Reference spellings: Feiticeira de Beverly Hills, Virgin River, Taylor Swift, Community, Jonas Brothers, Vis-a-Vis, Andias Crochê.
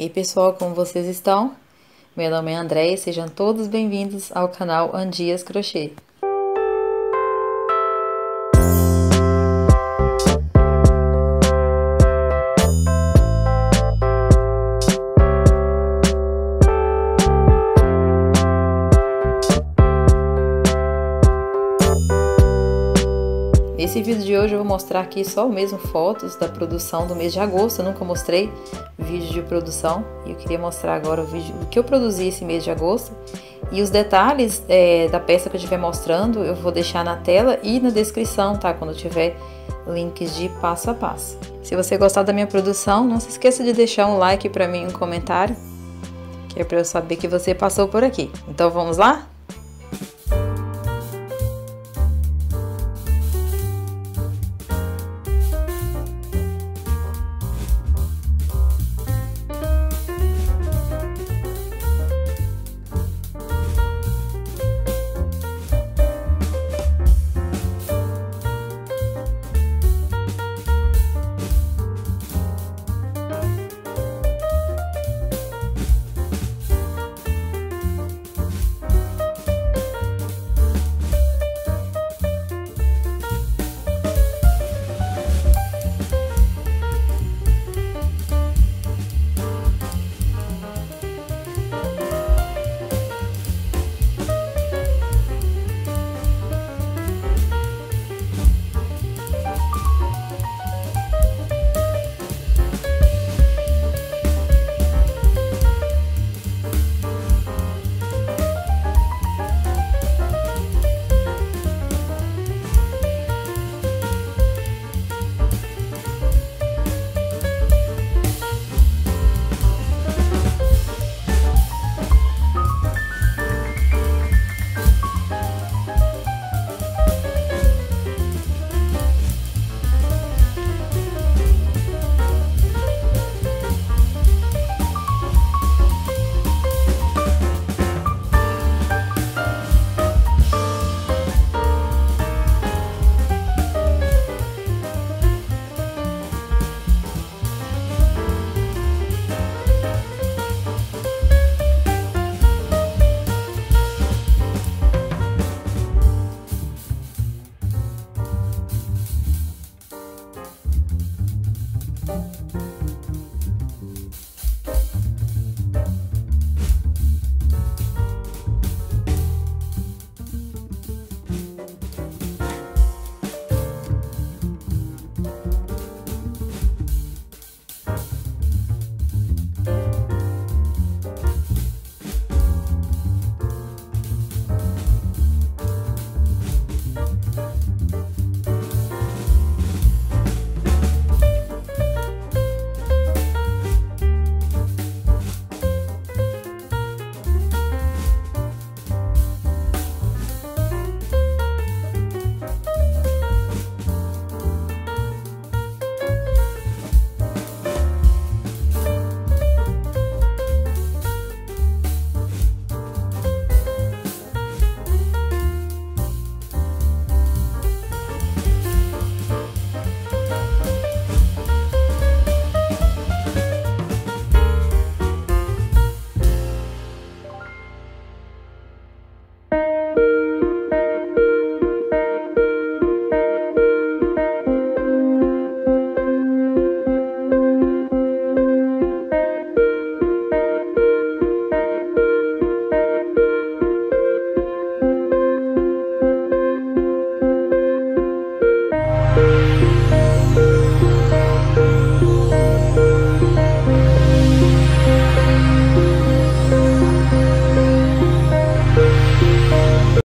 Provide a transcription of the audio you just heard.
E aí pessoal, como vocês estão? Meu nome é Andréia, sejam todos bem-vindos ao canal Andias Crochê. Nesse vídeo de hoje eu vou mostrar aqui só mesmo fotos da produção do mês de agosto. Eu nunca mostrei vídeo de produção e eu queria mostrar agora o vídeo que eu produzi esse mês de agosto. E os detalhes da peça que eu estiver mostrando eu vou deixar na tela e na descrição, tá? Quando eu tiver links de passo a passo. Se você gostar da minha produção, não se esqueça de deixar um like pra mim e um comentário, que é pra eu saber que você passou por aqui. Então vamos lá?